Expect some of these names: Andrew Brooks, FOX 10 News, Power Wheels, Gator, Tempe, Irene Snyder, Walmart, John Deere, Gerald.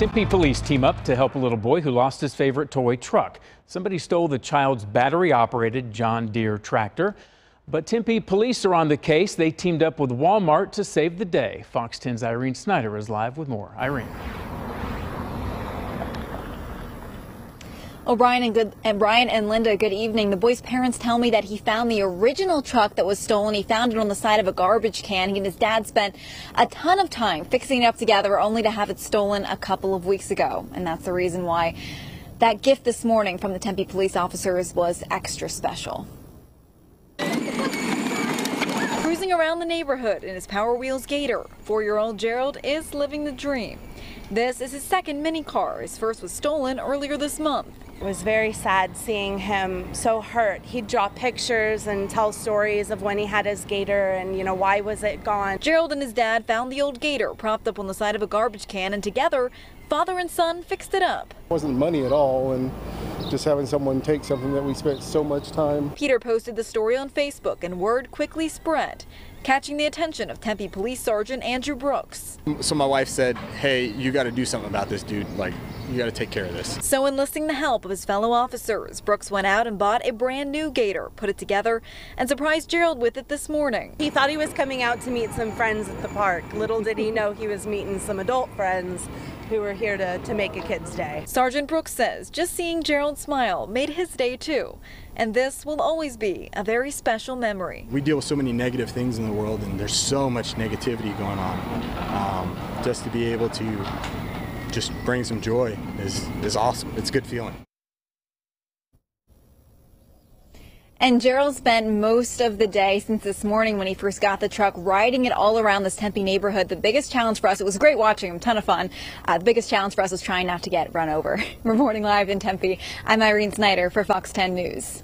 Tempe police team up to help a little boy who lost his favorite toy truck. Somebody stole the child's battery-operated John Deere tractor. But Tempe police are on the case. They teamed up with Walmart to save the day. Fox 10's Irene Snyder is live with more. Irene. Oh, Brian and Linda, good evening. The boy's parents tell me that he found the original truck that was stolen. He found it on the side of a garbage can. He and his dad spent a ton of time fixing it up together, only to have it stolen a couple of weeks ago. And that's the reason why that gift this morning from the Tempe police officers was extra special. Cruising around the neighborhood in his Power Wheels Gator, 4-year-old Gerald is living the dream. This is his second mini car. His first was stolen earlier this month. It was very sad seeing him so hurt. He'd draw pictures and tell stories of when he had his Gator and, you know, why was it gone. Gerald and his dad found the old Gator propped up on the side of a garbage can, and together, father and son fixed it up. It wasn't money at all, and just having someone take something that we spent so much time. Peter posted the story on Facebook, and word quickly spread, catching the attention of Tempe Police Sergeant Andrew Brooks. So my wife said, hey, you got to do something about this dude, like, you got to take care of this. So enlisting the help of his fellow officers, Brooks went out and bought a brand new Gator, put it together, and surprised Gerald with it this morning. He thought he was coming out to meet some friends at the park. Little did he know he was meeting some adult friends who were here to make a kid's day. Sergeant Brooks says just seeing Gerald smile made his day too, and this will always be a very special memory. We deal with so many negative things in the world, and there's so much negativity going on. Just to be able to just bring some joy is awesome. It's a good feeling. And Gerald spent most of the day since this morning when he first got the truck riding it all around this Tempe neighborhood. The biggest challenge for us, it was great watching him, ton of fun. The biggest challenge for us was trying not to get run over. Reporting live in Tempe, I'm Irene Snyder for Fox 10 News.